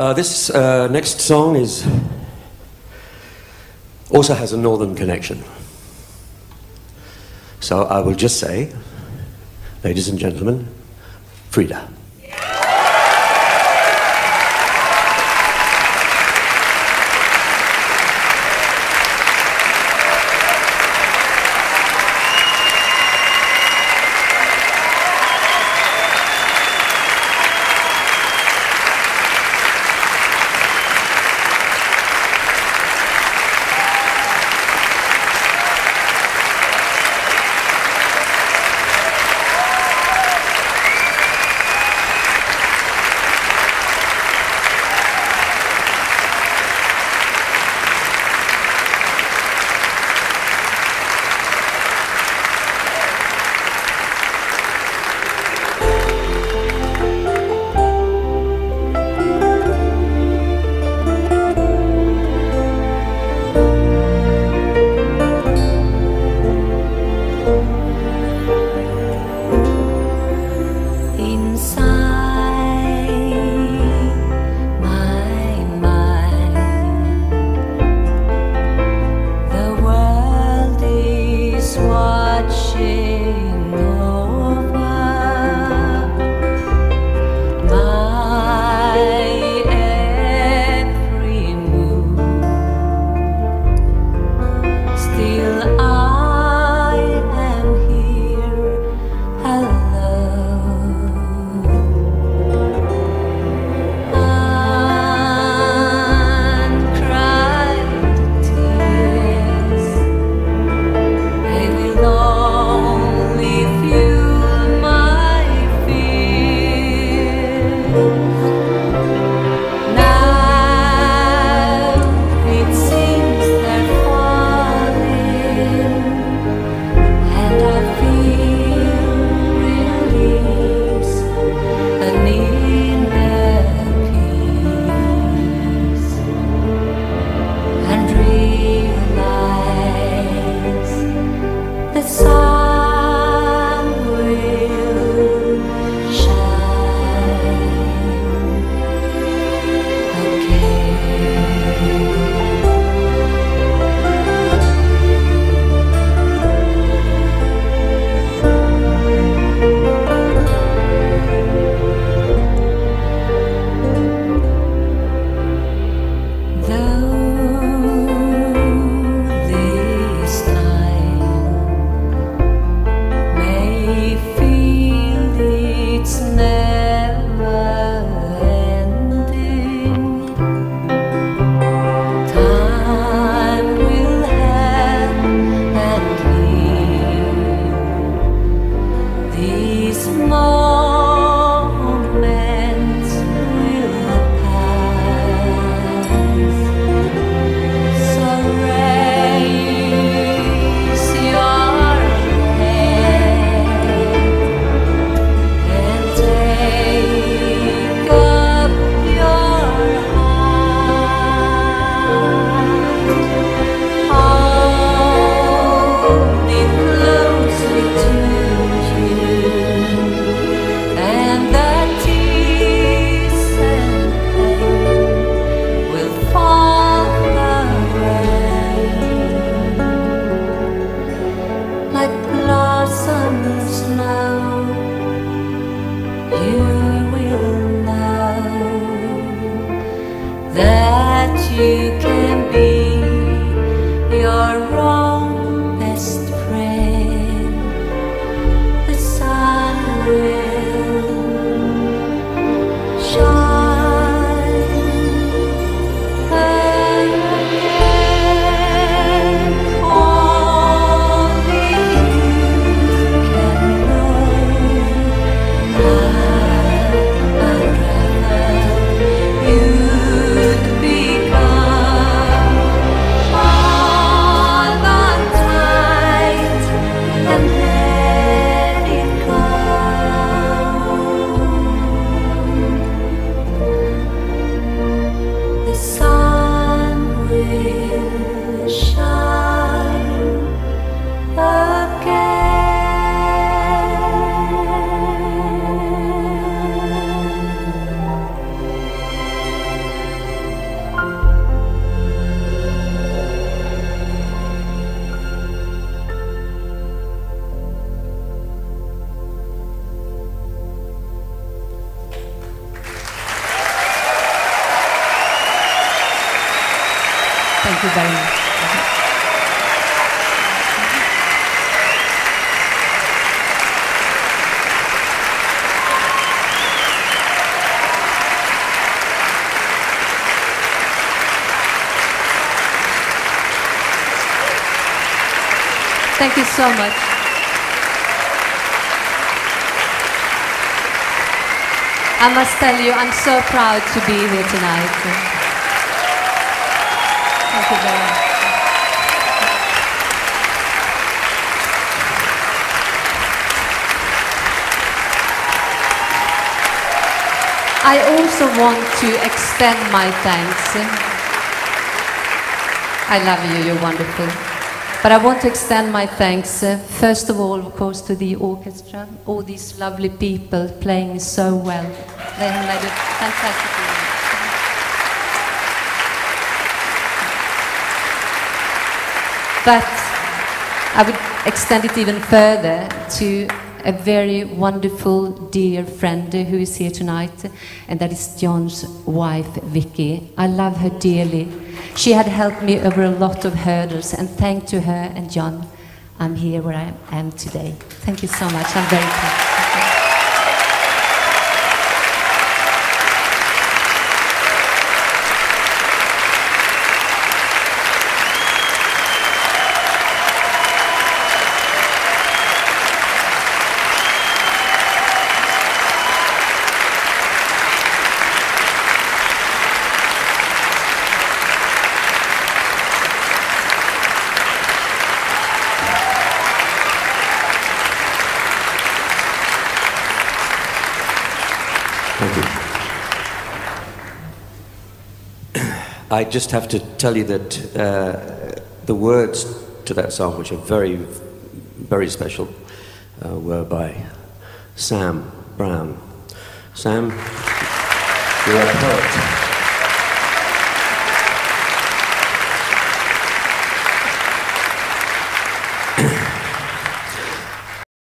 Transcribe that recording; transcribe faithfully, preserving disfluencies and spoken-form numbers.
Uh, this uh, next song is also has a northern connection. So I will just say, ladies and gentlemen, Frida. Thank you very much. Thank you so much. I must tell you, I'm so proud to be here tonight. Thank you very much. I also want to extend my thanks. I love you, you're wonderful. But I want to extend my thanks, uh, first of all, of course, to the orchestra, all these lovely people playing so well. They have made it fantastic. But I would extend it even further to a very wonderful, dear friend who is here tonight, and that is John's wife, Vicky. I love her dearly. She had helped me over a lot of hurdles, and thanks to her and John, I'm here where I am today. Thank you so much. I'm very proud. I just have to tell you that uh, the words to that song, which are very, very special, uh, were by Sam Brown. Sam, you're a poet.